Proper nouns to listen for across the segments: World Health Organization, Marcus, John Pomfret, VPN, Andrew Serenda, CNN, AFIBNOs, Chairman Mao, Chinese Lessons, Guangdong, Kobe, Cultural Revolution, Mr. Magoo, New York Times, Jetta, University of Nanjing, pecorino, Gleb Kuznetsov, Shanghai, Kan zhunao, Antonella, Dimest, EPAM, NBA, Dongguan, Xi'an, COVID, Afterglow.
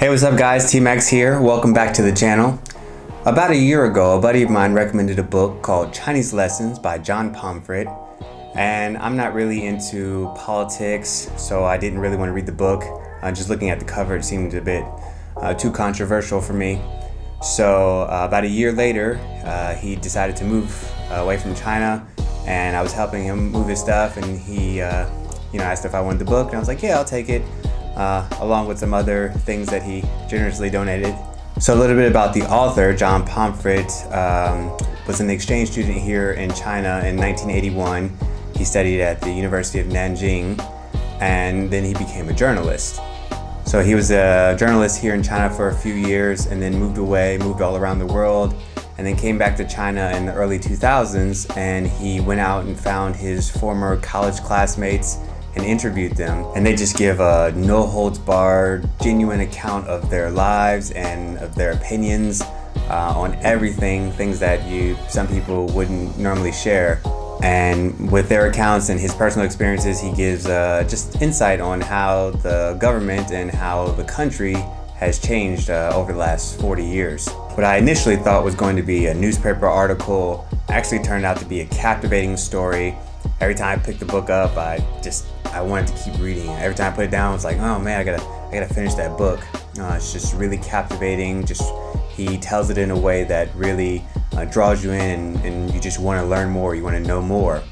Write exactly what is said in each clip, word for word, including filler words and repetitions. Hey, what's up guys, Team X here. Welcome back to the channel. About a year ago, a buddy of mine recommended a book called Chinese Lessons by John Pomfret. And I'm not really into politics, so I didn't really want to read the book. Uh, just looking at the cover, it seemed a bit uh, too controversial for me. So uh, about a year later, uh, he decided to move uh, away from China, and I was helping him move his stuff, and he uh, you know, asked if I wanted the book, and I was like, yeah, I'll take it. Uh, along with some other things that he generously donated. So a little bit about the author. John Pomfret um, was an exchange student here in China in nineteen eighty-one. He studied at the University of Nanjing, and then he became a journalist. So he was a journalist here in China for a few years and then moved away, moved all around the world, and then came back to China in the early two thousands, and he went out and found his former college classmates and interviewed them, and they just give a no holds barred, genuine account of their lives and of their opinions uh, on everything, things that you some people wouldn't normally share. And with their accounts and his personal experiences, he gives uh, just insight on how the government and how the country has changed uh, over the last forty years. What I initially thought was going to be a newspaper article actually turned out to be a captivating story. Every time I picked the book up, I just I wanted to keep reading it. Every time I put it down, I was like, oh man, I gotta I gotta finish that book. Uh, it's just really captivating. Just he tells it in a way that really uh, draws you in, and, and you just want to learn more. You want to know more.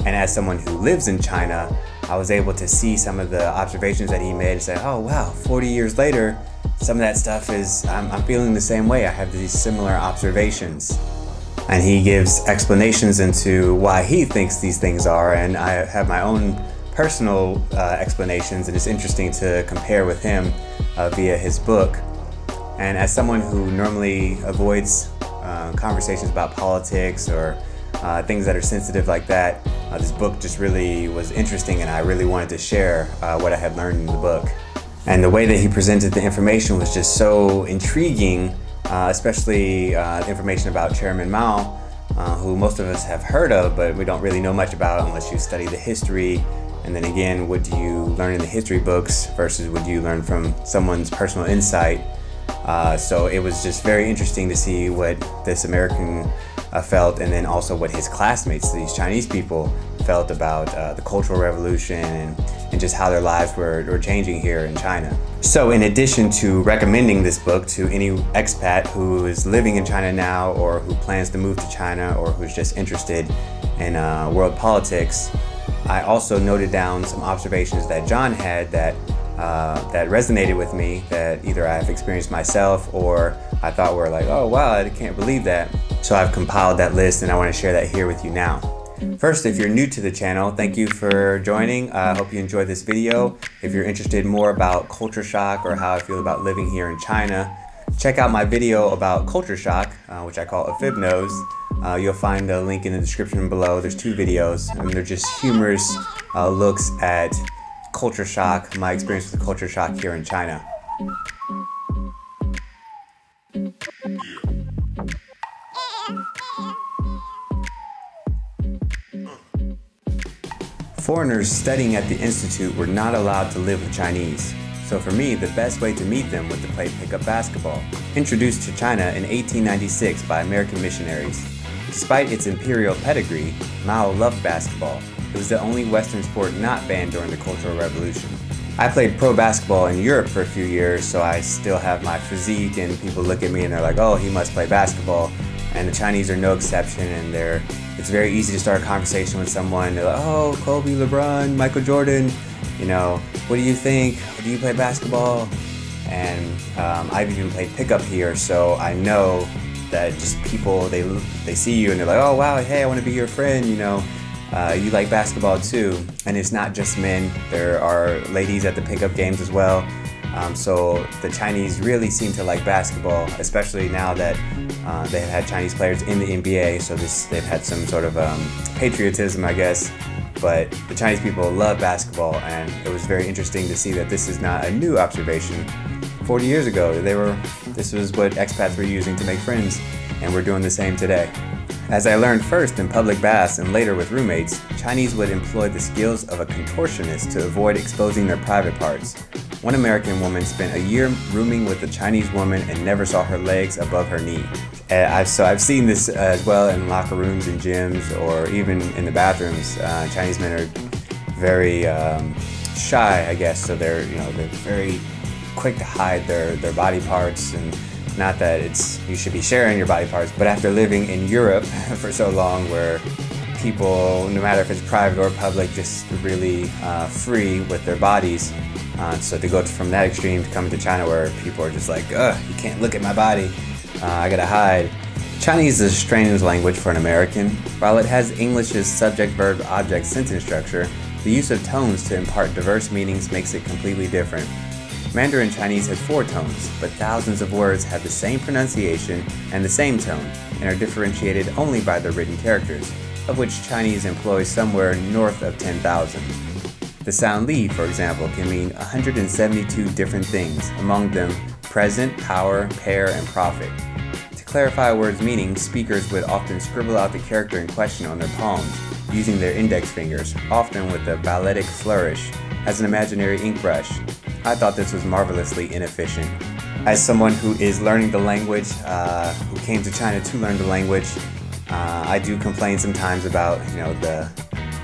And as someone who lives in China, I was able to see some of the observations that he made and say, oh wow, forty years later, some of that stuff is I'm, I'm feeling the same way. I have these similar observations. And he gives explanations into why he thinks these things are, and I have my own personal uh, explanations, and it's interesting to compare with him uh, via his book. And as someone who normally avoids uh, conversations about politics or uh, things that are sensitive like that, uh, this book just really was interesting, and I really wanted to share uh, what I had learned in the book. And the way that he presented the information was just so intriguing. Uh, especially uh, information about Chairman Mao, uh, who most of us have heard of, but we don't really know much about unless you study the history. And then again, what do you learn in the history books versus what you learn from someone's personal insight? Uh, so it was just very interesting to see what this American uh, felt, and then also what his classmates, these Chinese people, felt about uh, the Cultural Revolution and, and just how their lives were, were changing here in China. So in addition to recommending this book to any expat who is living in China now, or who plans to move to China, or who's just interested in uh, world politics, I also noted down some observations that John had that, uh, that resonated with me, that either I've experienced myself or I thought were like, oh wow, I can't believe that. So I've compiled that list, and I want to share that here with you now. First, if you're new to the channel, thank you for joining. I uh, hope you enjoyed this video. If you're interested more about culture shock or how I feel about living here in China, check out my video about culture shock, uh, which I call A F I B N Os. Uh, you'll find the link in the description below. There's two videos, and they're just humorous uh, looks at culture shock, my experience with culture shock here in China. Foreigners studying at the Institute were not allowed to live with Chinese, so for me the best way to meet them was to play pickup basketball, introduced to China in eighteen ninety-six by American missionaries. Despite its imperial pedigree, Mao loved basketball. It was the only Western sport not banned during the Cultural Revolution. I played pro basketball in Europe for a few years, so I still have my physique, and people look at me and they're like, oh, he must play basketball. And the Chinese are no exception, and they're it's very easy to start a conversation with someone. They're like, oh, Kobe, LeBron, Michael Jordan, you know, what do you think? Do you play basketball? And um, I've even played pickup here, so I know that just people, they they see you and they're like, oh wow, hey, I want to be your friend, you know, uh, you like basketball too. And it's not just men, there are ladies at the pickup games as well. Um, so the Chinese really seem to like basketball, especially now that uh, they've had Chinese players in the N B A, so this, they've had some sort of um, patriotism, I guess. But the Chinese people love basketball, and it was very interesting to see that this is not a new observation. forty years ago, they were, this was what expats were using to make friends, and we're doing the same today. As I learned first in public baths and later with roommates, Chinese would employ the skills of a contortionist to avoid exposing their private parts. One American woman spent a year rooming with a Chinese woman and never saw her legs above her knee. And I've, so I've seen this as well in locker rooms and gyms or even in the bathrooms. Uh, Chinese men are very um, shy, I guess, so they're, you know, they're very quick to hide their, their body parts, and not that it's you should be sharing your body parts, but after living in Europe for so long where people, no matter if it's private or public, just really uh, free with their bodies, Uh, so to go from that extreme to coming to China where people are just like, ugh, you can't look at my body, uh, I gotta hide. Chinese is a strange language for an American. While it has English's subject-verb-object sentence structure, the use of tones to impart diverse meanings makes it completely different. Mandarin Chinese has four tones, but thousands of words have the same pronunciation and the same tone, and are differentiated only by their written characters, of which Chinese employs somewhere north of ten thousand. The sound li, for example, can mean one hundred seventy-two different things, among them present, power, pair, and profit. To clarify a word's meaning, speakers would often scribble out the character in question on their palms, using their index fingers, often with a balletic flourish, as an imaginary ink brush. I thought this was marvelously inefficient. As someone who is learning the language, uh, who came to China to learn the language, uh, I do complain sometimes about, you know, the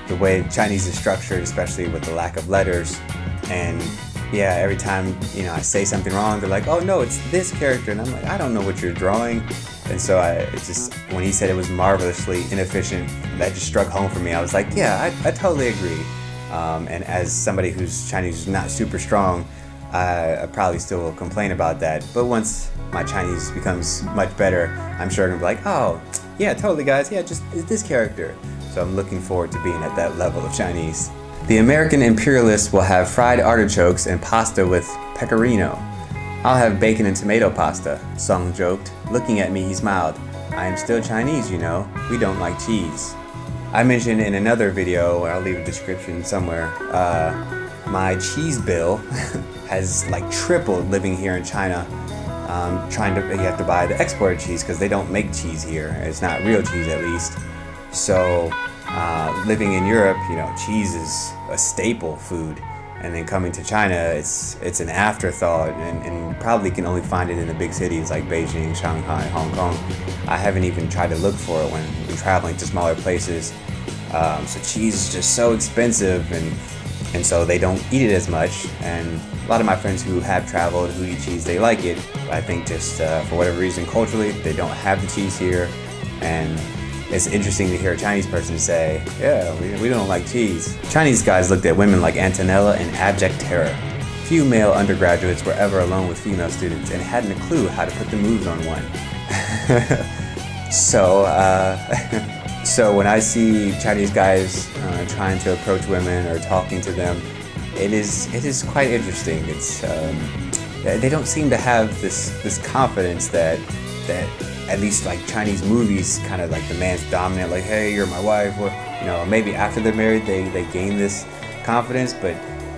the way Chinese is structured, especially with the lack of letters. And yeah, every time, you know, I say something wrong, they're like, oh no, it's this character. And I'm like, I don't know what you're drawing. And so I it just, when he said it was marvelously inefficient, that just struck home for me. I was like, yeah, I, I totally agree. Um, and as somebody who's Chinese is not super strong, I, I probably still will complain about that. But once my Chinese becomes much better, I'm sure I'm gonna be like, oh, yeah, totally guys, yeah, just it's this character. So I'm looking forward to being at that level of Chinese. The American imperialists will have fried artichokes and pasta with pecorino. I'll have bacon and tomato pasta, Song joked. Looking at me, he smiled. I am still Chinese, you know. We don't like cheese. I mentioned in another video, or I'll leave a description somewhere, uh, my cheese bill has like tripled living here in China. Um, trying to, you have to buy the exported cheese because they don't make cheese here. It's not real cheese, at least. So uh, living in Europe, you know, cheese is a staple food, and then coming to China, it's it's an afterthought, and, and probably can only find it in the big cities like Beijing, Shanghai, Hong Kong. I haven't even tried to look for it when I'm traveling to smaller places. Um, so cheese is just so expensive, and and so they don't eat it as much. And a lot of my friends who have traveled, who eat cheese, they like it. But I think just uh, for whatever reason, culturally, they don't have the cheese here, and it's interesting to hear a Chinese person say, yeah, we, we don't like cheese. Chinese guys looked at women like Antonella in abject terror. Few male undergraduates were ever alone with female students and hadn't a clue how to put the moves on one. so, uh, so when I see Chinese guys uh, trying to approach women or talking to them, it is, it is quite interesting. It's, um, they don't seem to have this, this confidence that, that at least like Chinese movies, kind of like the man's dominant, like, hey, you're my wife, or, you know, maybe after they're married, they, they gain this confidence, but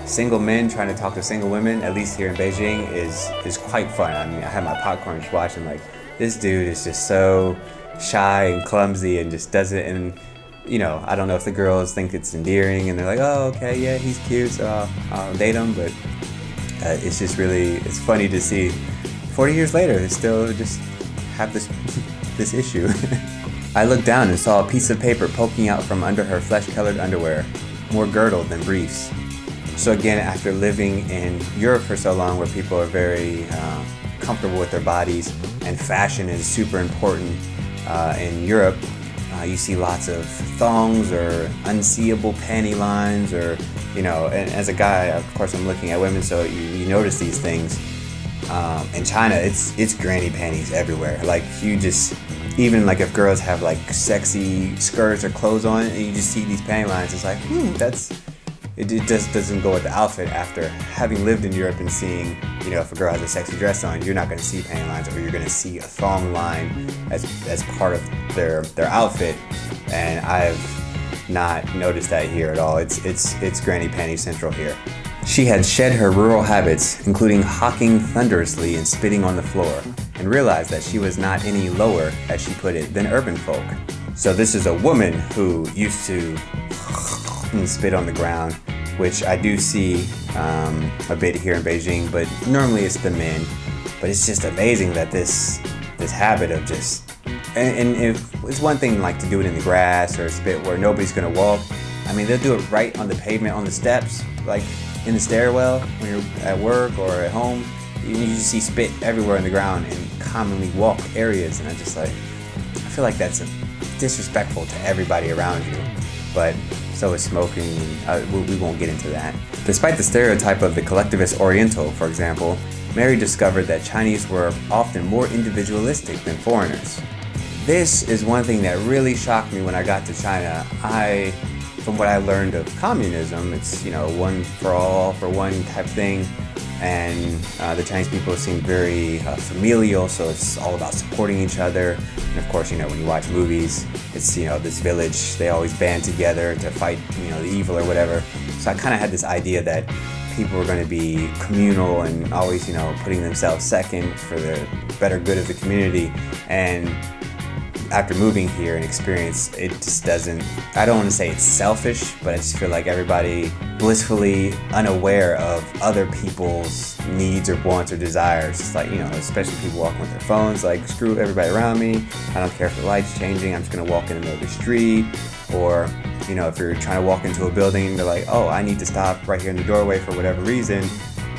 single men trying to talk to single women, at least here in Beijing, is, is quite fun. I mean, I had my popcorn just watching, like, this dude is just so shy and clumsy and just doesn't, and, you know, I don't know if the girls think it's endearing and they're like, oh, okay, yeah, he's cute, so I'll, I'll date him, but uh, it's just really, it's funny to see forty years later, it's still just, have this this issue. I looked down and saw a piece of paper poking out from under her flesh-colored underwear, more girdled than briefs. So again, after living in Europe for so long where people are very uh, comfortable with their bodies and fashion is super important uh, in Europe, uh, you see lots of thongs or unseeable panty lines or, you know, and as a guy, of course I'm looking at women, so you, you notice these things. Um, in China, it's it's granny panties everywhere. Like you just, even like if girls have like sexy skirts or clothes on, and you just see these panty lines, it's like, hmm, that's it, it just doesn't go with the outfit. After having lived in Europe and seeing, you know, if a girl has a sexy dress on, you're not going to see panty lines, or you're going to see a thong line as as part of their their outfit. And I've not noticed that here at all. It's it's it's granny panties central here. She had shed her rural habits, including hawking thunderously and spitting on the floor, and realized that she was not any lower, as she put it, than urban folk. So this is a woman who used to spit on the ground which I do see um, a bit here in Beijing, but normally it's the men. But it's just amazing that this this habit of just, and, and if it's one thing like to do it in the grass or a spit where nobody's gonna walk, I mean, they'll do it right on the pavement, on the steps, like in the stairwell when you're at work or at home. You, you just see spit everywhere on the ground in commonly walk areas, and I just like, I feel like that's a, disrespectful to everybody around you. But so is smoking. Uh, we, we won't get into that. Despite the stereotype of the collectivist Oriental, for example, Mary discovered that Chinese were often more individualistic than foreigners. This is one thing that really shocked me when I got to China. I, from what I learned of communism, it's, you know, one for all, for one type thing. And uh, the Chinese people seem very uh, familial, so it's all about supporting each other. And of course, you know, when you watch movies, it's, you know, this village, they always band together to fight, you know, the evil or whatever. So I kind of had this idea that people were going to be communal and always, you know, putting themselves second for the better good of the community. And after moving here and experience, it just doesn't, I don't want to say it's selfish, but I just feel like everybody blissfully unaware of other people's needs or wants or desires. It's like, you know, especially people walking with their phones, like, screw everybody around me, I don't care if the light's changing, I'm just going to walk in the middle of the street. Or, you know, if you're trying to walk into a building, they're like, oh, I need to stop right here in the doorway for whatever reason,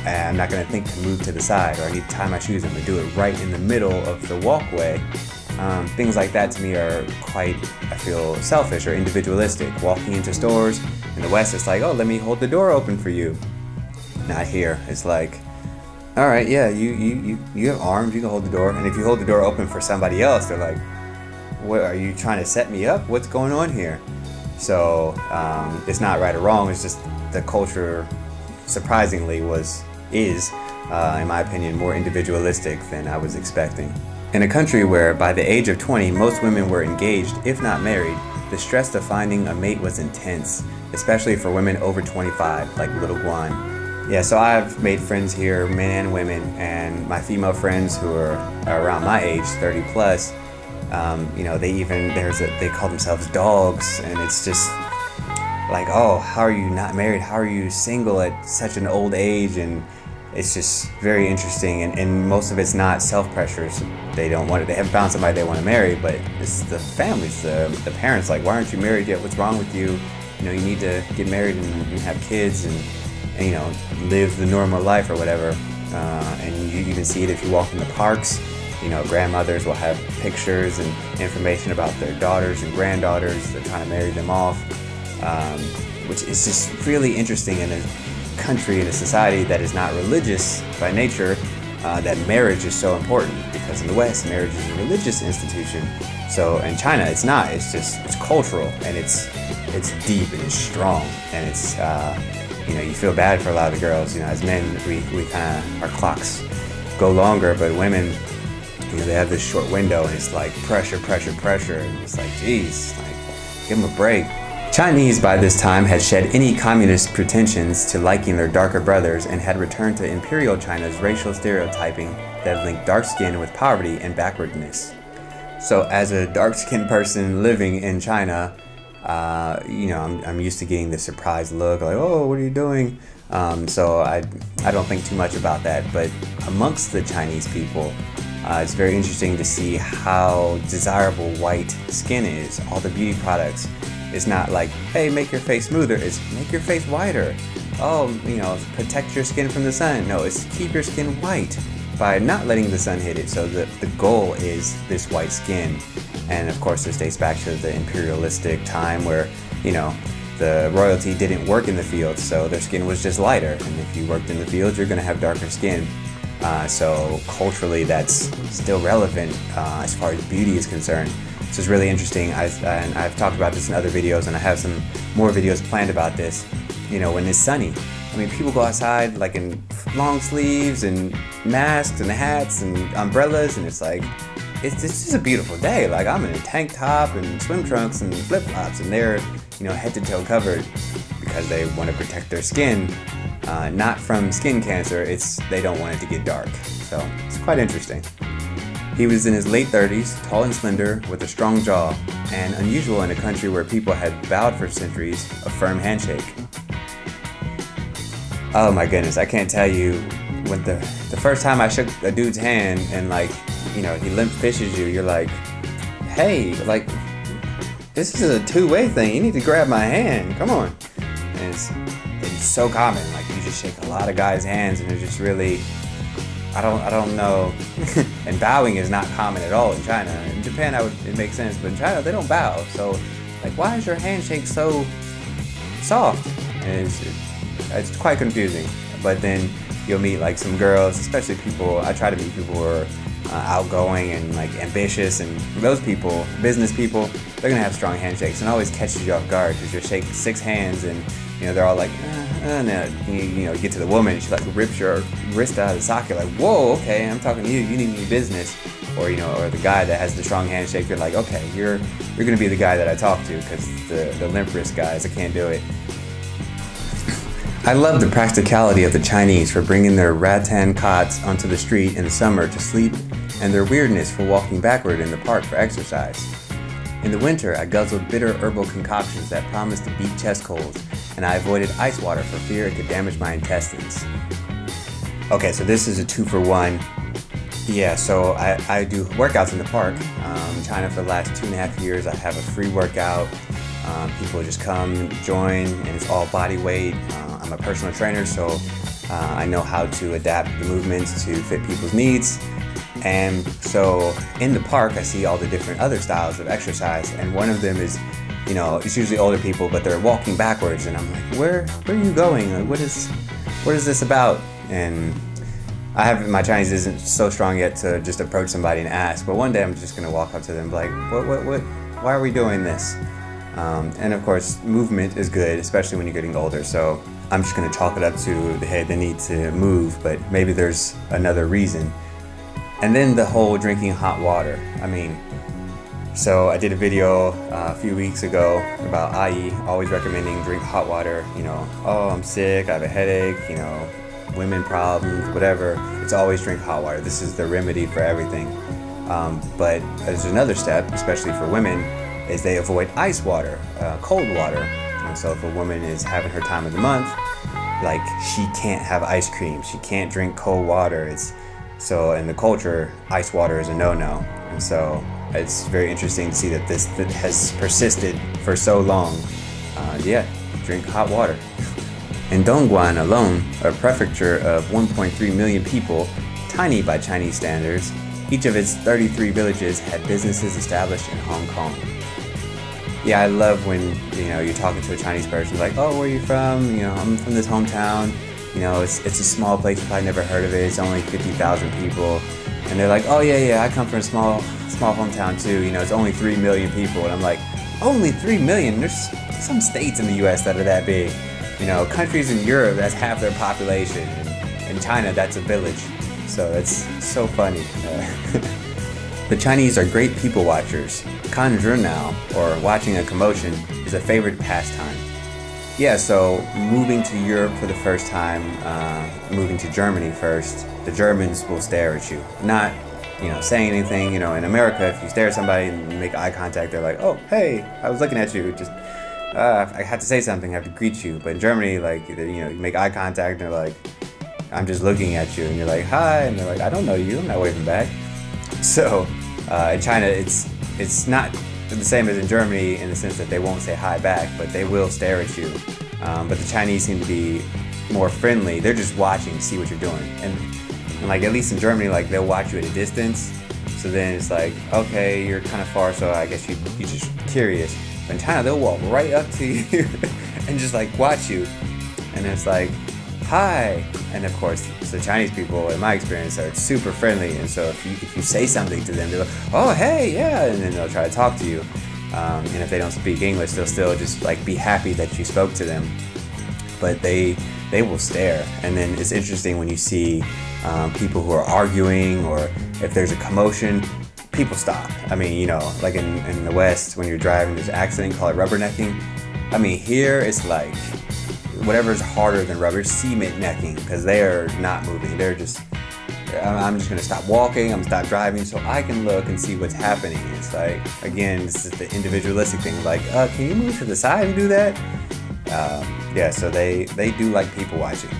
and I'm not going to think to move to the side, or I need to tie my shoes, I'm going to do it right in the middle of the walkway. Um, things like that to me are quite, I feel, selfish or individualistic. Walking into stores in the West, it's like, oh, let me hold the door open for you. Not here. It's like, all right, yeah, you you you, you have arms, you can hold the door. And if you hold the door open for somebody else, they're like, what, are you trying to set me up? What's going on here? So um, it's not right or wrong. It's just the culture, surprisingly, was is, uh, in my opinion, more individualistic than I was expecting. In a country where, by the age of twenty, most women were engaged, if not married, the stress of finding a mate was intense, especially for women over twenty-five, like Little Guan. Yeah, so I've made friends here, men and women, and my female friends who are, are around my age, thirty plus, um, you know, they even, there's a, they call themselves dogs, and it's just like, oh, how are you not married? How are you single at such an old age? And it's just very interesting, and, and most of it's not self-pressures. They don't want it. They haven't found somebody they want to marry, but it's the families, the, the parents, like, why aren't you married yet? What's wrong with you? You know, you need to get married and, and have kids and, and, you know, live the normal life or whatever. Uh, and you, you can see it if you walk in the parks. You know, grandmothers will have pictures and information about their daughters and granddaughters. They're trying to marry them off, um, which is just really interesting. And country in a society that is not religious by nature, uh, that marriage is so important, because in the West, marriage is a religious institution. So in China, it's not. It's just, it's cultural, and it's it's deep and it's strong, and it's uh, you know, you feel bad for a lot of the girls. You know, as men, we we kind of our clocks go longer, but women, you know, they have this short window, and it's like pressure, pressure, pressure, and it's like, geez, like, give them a break. Chinese by this time had shed any communist pretensions to liking their darker brothers and had returned to Imperial China's racial stereotyping that linked dark skin with poverty and backwardness. So as a dark-skinned person living in China, uh, you know, I'm, I'm used to getting this surprised look, like, oh, what are you doing? Um, so I, I don't think too much about that, but amongst the Chinese people, Uh, it's very interesting to see how desirable white skin is. All the beauty products. It's not like, hey, make your face smoother. It's make your face whiter. Oh, you know, protect your skin from the sun. No, it's keep your skin white by not letting the sun hit it. So the, the goal is this white skin. And of course, this dates back to the imperialistic time where, you know, the royalty didn't work in the fields, so their skin was just lighter. And if you worked in the fields, you're going to have darker skin. Uh, so culturally, that's still relevant uh, as far as beauty is concerned. This is really interesting. I, and I've talked about this in other videos, and I have some more videos planned about this. You know, when it's sunny, I mean, people go outside like in long sleeves and masks and hats and umbrellas, and it's like, it's this is a beautiful day. Like, I'm in a tank top and swim trunks and flip flops, and they're, you know, head to toe covered because they want to protect their skin. Uh, not from skin cancer, it's they don't want it to get dark. So it's quite interesting. He was in his late thirties, tall and slender, with a strong jaw, and unusual in a country where people had vowed for centuries a firm handshake. Oh my goodness, I can't tell you. With the the first time I shook a dude's hand and like, you know, he limp fishes you, you're like, hey, like, this is a two-way thing. You need to grab my hand. Come on. And it's, it's so common. Like, you just shake a lot of guys' hands and they're just really, I don't, I don't know. And bowing is not common at all in China. In Japan, I would, it makes sense, but in China, they don't bow. So, like, why is your handshake so soft? And it's, it's quite confusing. But then you'll meet, like, some girls, especially people, I try to meet people who are Uh, outgoing and like ambitious, and those people, business people, they're gonna have strong handshakes, and it always catches you off guard because you're shaking six hands, and you know they're all like, eh, eh, nah. you, you know, you get to the woman, and she like rips your wrist out of the socket, like, whoa, okay, I'm talking to you, you need me business, or you know, or the guy that has the strong handshake, you're like, okay, you're you're gonna be the guy that I talk to because the the limp wrist guys, I can't do it. I love the practicality of the Chinese for bringing their rattan cots onto the street in the summer to sleep, and their weirdness for walking backward in the park for exercise. In the winter, I guzzled bitter herbal concoctions that promised to beat chest colds, and I avoided ice water for fear it could damage my intestines. Okay, so this is a two for one. Yeah, so I, I do workouts in the park. Um, in China for the last two and a half years, I have a free workout. Um, people just come, join, and it's all body weight. Uh, I'm a personal trainer, so uh, I know how to adapt the movements to fit people's needs. And so in the park, I see all the different other styles of exercise, and one of them is, you know, it's usually older people, but they're walking backwards, and I'm like, where, where are you going? Like, what is, what is this about? And I have my Chinese isn't so strong yet to just approach somebody and ask, but one day I'm just gonna walk up to them like, what, what, what? Why are we doing this? Um, and of course, movement is good, especially when you're getting older. So I'm just gonna chalk it up to, hey, they need to move, but maybe there's another reason. And then the whole drinking hot water. I mean, so I did a video uh, a few weeks ago about A I always recommending drink hot water. You know, oh, I'm sick, I have a headache, you know, women problems, whatever. It's always drink hot water. This is the remedy for everything. Um, but there's another step, especially for women, is they avoid ice water, uh, cold water. And so if a woman is having her time of the month, like she can't have ice cream, she can't drink cold water. It's So in the culture, ice water is a no-no. And so it's very interesting to see that this that has persisted for so long. Uh, yeah, drink hot water. In Dongguan alone, a prefecture of one point three million people, tiny by Chinese standards, each of its thirty-three villages had businesses established in Hong Kong. Yeah, I love when, you know, you're talking to a Chinese person, like, oh, where are you from? You know, I'm from this hometown. You know, it's, it's a small place, you probably never heard of it, it's only fifty thousand people. And they're like, oh yeah, yeah, I come from a small small hometown too, you know, it's only three million people. And I'm like, only three million? There's some states in the U S that are that big. You know, countries in Europe, that's half their population. And in China, that's a village. So it's so funny. Uh, The Chinese are great people watchers. Kan zhunao, or watching a commotion, is a favorite pastime. Yeah, so moving to Europe for the first time, uh, moving to Germany first, the Germans will stare at you. Not, you know, saying anything. You know, in America, if you stare at somebody and make eye contact, they're like, oh, hey, I was looking at you. Just, uh, I had to say something, I have to greet you. But in Germany, like, you know, you make eye contact and they're like, I'm just looking at you. And you're like, hi. And they're like, I don't know you. I'm not waving back. So uh, in China, it's it's not the same as in Germany in the sense that they won't say hi back, but they will stare at you. Um, but the Chinese seem to be more friendly. They're just watching to see what you're doing. And, and like at least in Germany, like they'll watch you at a distance. So then it's like, okay, you're kind of far, so I guess you, you're just curious. But in China, they'll walk right up to you and just like watch you. And it's like, hi. And of course, the Chinese people, in my experience, are super friendly. And so if you, if you say something to them, they're like, oh, hey, yeah. And then they'll try to talk to you. Um, and if they don't speak English, they'll still just like be happy that you spoke to them. But they they will stare. And then it's interesting when you see um, people who are arguing, or if there's a commotion, people stop. I mean, you know, like in, in the West, when you're driving, there's an accident, call it rubbernecking. I mean, here it's like, whatever's harder than rubber, cement necking, because they are not moving. They're just, I'm just gonna stop walking, I'm gonna stop driving so I can look and see what's happening. It's like, again, this is the individualistic thing, like, uh, can you move to the side and do that? Um, yeah, so they, they do like people watching.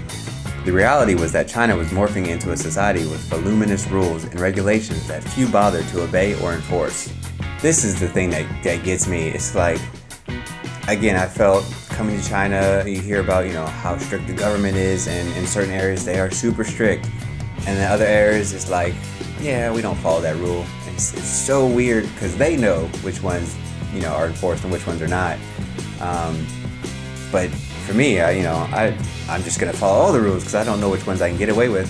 The reality was that China was morphing into a society with voluminous rules and regulations that few bothered to obey or enforce. This is the thing that, that gets me. It's like, again, I felt coming to China, you hear about, you know, how strict the government is, and in certain areas they are super strict. And in other areas it's like, yeah, we don't follow that rule. It's, it's so weird because they know which ones, you know, are enforced and which ones are not. Um, but for me, I, you know, I, I'm just going to follow all the rules because I don't know which ones I can get away with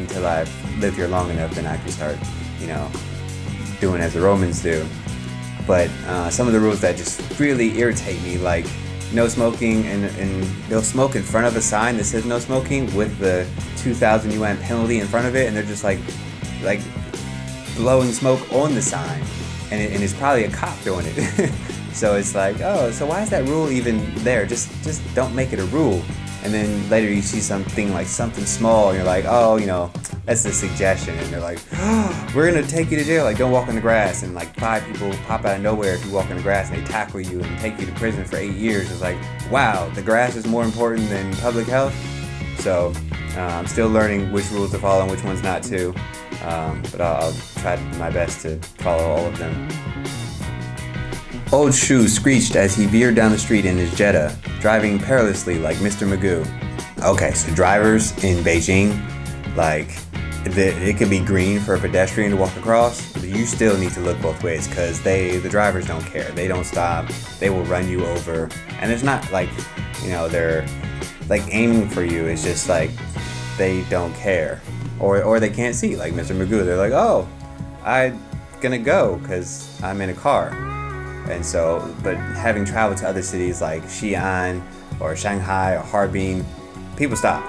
until I've lived here long enough and I can start, you know, doing as the Romans do. But uh, some of the rules that just really irritate me, like no smoking, and, and they'll smoke in front of a sign that says no smoking with the two thousand yuan penalty in front of it, and they're just like, like blowing smoke on the sign, and, it, and it's probably a cop doing it. So it's like, oh, so why is that rule even there? Just, just don't make it a rule. And then later you see something like something small, and you're like, oh, you know, that's a suggestion. And they're like, oh, we're gonna take you to jail. Like, don't walk on the grass. And like five people pop out of nowhere if you walk on the grass, and they tackle you and take you to prison for eight years. It's like, wow, the grass is more important than public health. So uh, I'm still learning which rules to follow and which ones not to. Um, but I'll, I'll try my best to follow all of them. Old Shu screeched as he veered down the street in his Jetta, driving perilously like Mister Magoo. Okay, so drivers in Beijing, like, the, it could be green for a pedestrian to walk across, but you still need to look both ways because they, the drivers don't care. They don't stop. They will run you over. And it's not like, you know, they're, like, aiming for you. It's just, like, they don't care. Or, or they can't see, like Mister Magoo. They're like, oh, I'm gonna go because I'm in a car. And so, but having traveled to other cities like Xi'an or Shanghai or Harbin, people stop.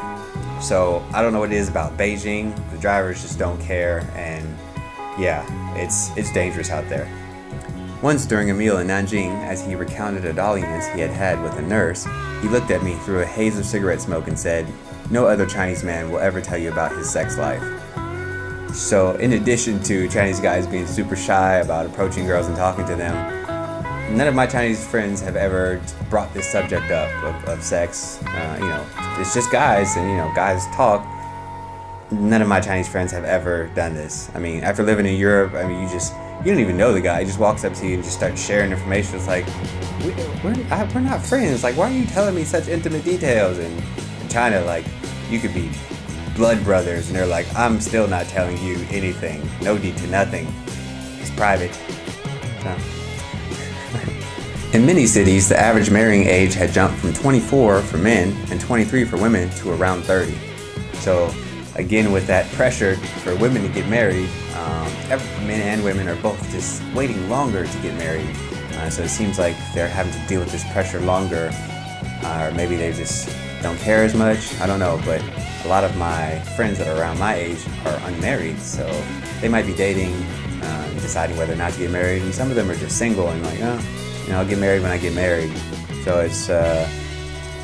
So I don't know what it is about Beijing. The drivers just don't care, and yeah, it's it's dangerous out there. Once during a meal in Nanjing, as he recounted a dalliance he had had with a nurse, he looked at me through a haze of cigarette smoke and said, "No other Chinese man will ever tell you about his sex life." So in addition to Chinese guys being super shy about approaching girls and talking to them, none of my Chinese friends have ever brought this subject up of, of sex. Uh, you know, it's just guys, and you know, guys talk. None of my Chinese friends have ever done this. I mean, after living in Europe, I mean, you just you don't even know the guy. He just walks up to you and just starts sharing information. It's like, we, we're, I, we're not friends. Like, why are you telling me such intimate details? And in China, like, you could be blood brothers, and they're like, I'm still not telling you anything. No deed to nothing. It's private. So. In many cities, the average marrying age had jumped from twenty-four for men and twenty-three for women to around thirty. So again, with that pressure for women to get married, um, every, men and women are both just waiting longer to get married. Uh, so it seems like they're having to deal with this pressure longer, uh, or maybe they just don't care as much. I don't know, but a lot of my friends that are around my age are unmarried, so they might be dating, uh, deciding whether or not to get married, and some of them are just single and like, oh, you know, I'll get married when I get married. So it's uh,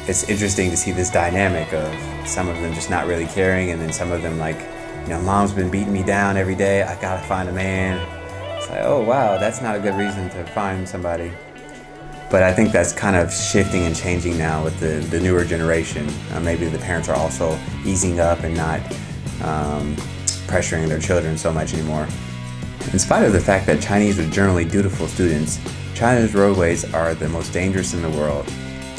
it's interesting to see this dynamic of some of them just not really caring, and then some of them like, you know, mom's been beating me down every day, I gotta find a man. It's like, oh wow, that's not a good reason to find somebody. But I think that's kind of shifting and changing now with the, the newer generation. Uh, maybe the parents are also easing up and not um, pressuring their children so much anymore. In spite of the fact that Chinese are generally dutiful students, China's roadways are the most dangerous in the world.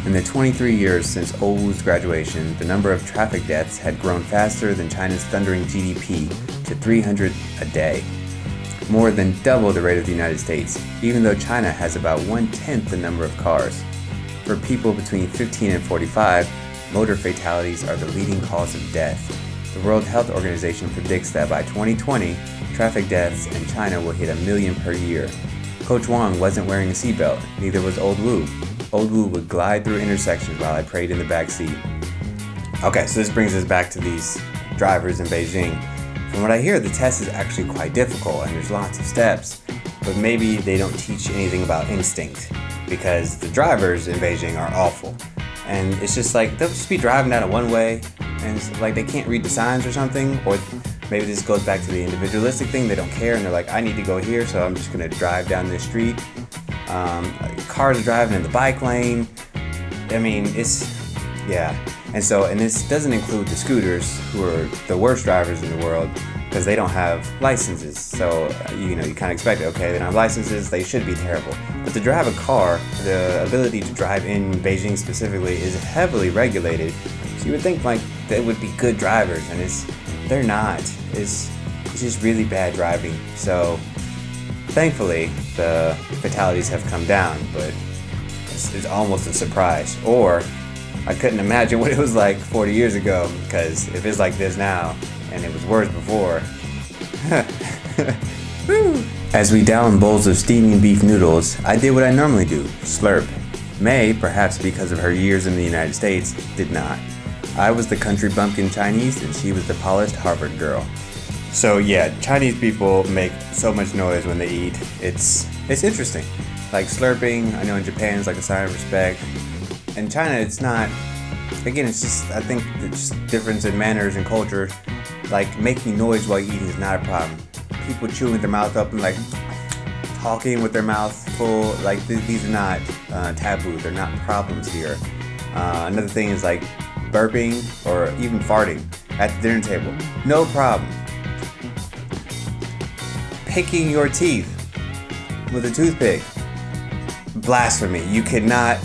In the twenty-three years since Ou's graduation, the number of traffic deaths had grown faster than China's thundering G D P to three hundred a day, more than double the rate of the United States, even though China has about one-tenth the number of cars. For people between fifteen and forty-five, motor fatalities are the leading cause of death. The World Health Organization predicts that by twenty twenty, traffic deaths in China will hit a million per year. Coach Wong wasn't wearing a seatbelt, neither was Old Wu. Old Wu would glide through intersections while I prayed in the back seat. Okay, so this brings us back to these drivers in Beijing. From what I hear, the test is actually quite difficult and there's lots of steps, but maybe they don't teach anything about instinct because the drivers in Beijing are awful. And it's just like, they'll just be driving down a one-way and it's like they can't read the signs or something, or maybe this goes back to the individualistic thing. They don't care, and they're like, I need to go here, so I'm just gonna drive down this street. Um, cars are driving in the bike lane. I mean, it's, yeah. And so, and this doesn't include the scooters, who are the worst drivers in the world, because they don't have licenses. So, you know, you kind of expect, okay, they don't have licenses, they should be terrible. But to drive a car, the ability to drive in Beijing specifically is heavily regulated. So you would think, like, they would be good drivers, and it's, they're not. It's, it's just really bad driving. So, thankfully, the fatalities have come down, but it's, it's almost a surprise. Or, I couldn't imagine what it was like forty years ago, because if it's like this now, and it was worse before. As we down bowls of steaming beef noodles, I did what I normally do, slurp. May, perhaps because of her years in the United States, did not. I was the country bumpkin Chinese, and she was the polished Harvard girl. So yeah, Chinese people make so much noise when they eat. It's, it's interesting. Like slurping, I know in Japan it's like a sign of respect. In China, it's not. Again, it's just, I think it's just difference in manners and culture. Like, making noise while eating is not a problem. People chewing their mouth up and, like, talking with their mouth full. Like, th these are not uh, taboo. They're not problems here. Uh, another thing is, like, burping or even farting at the dinner table. No problem. Picking your teeth with a toothpick. Blasphemy. You cannot.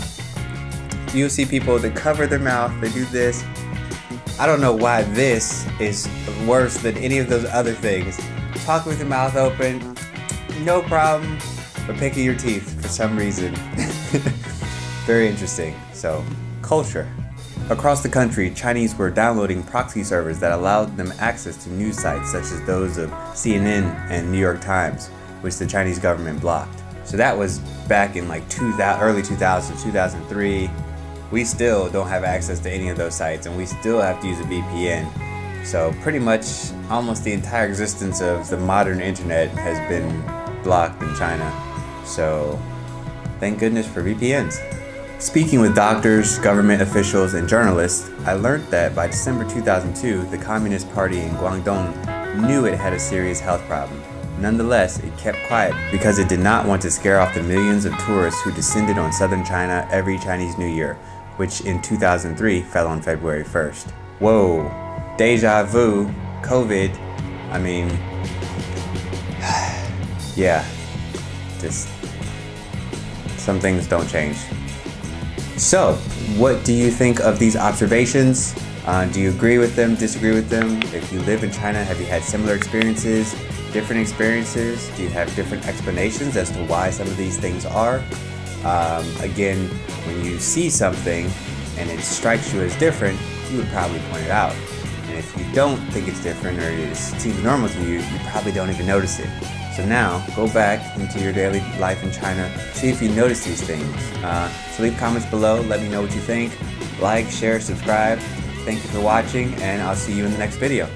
You'll see people that cover their mouth, they do this. I don't know why this is worse than any of those other things. Talking with your mouth open, no problem, but picking your teeth for some reason. Very interesting. So, culture. Across the country, Chinese were downloading proxy servers that allowed them access to news sites such as those of C N N and New York Times, which the Chinese government blocked. So that was back in like two thousand, early two thousand, two thousand three. We still don't have access to any of those sites, and we still have to use a V P N. So pretty much almost the entire existence of the modern internet has been blocked in China. So thank goodness for V P Ns. Speaking with doctors, government officials, and journalists, I learned that by December two thousand two, the Communist Party in Guangdong knew it had a serious health problem. Nonetheless, it kept quiet because it did not want to scare off the millions of tourists who descended on southern China every Chinese New Year, which in two thousand three fell on February first. Whoa, deja vu, COVID, I mean, yeah, just some things don't change. So, what do you think of these observations? Uh, do you agree with them, disagree with them? If you live in China, have you had similar experiences? Different experiences? Do you have different explanations as to why some of these things are? Um, again, when you see something and it strikes you as different, you would probably point it out. And if you don't think it's different or it seems normal to you, you probably don't even notice it. So now, go back into your daily life in China, see if you notice these things. Uh, so leave comments below, let me know what you think. Like, share, subscribe. Thank you for watching, and I'll see you in the next video.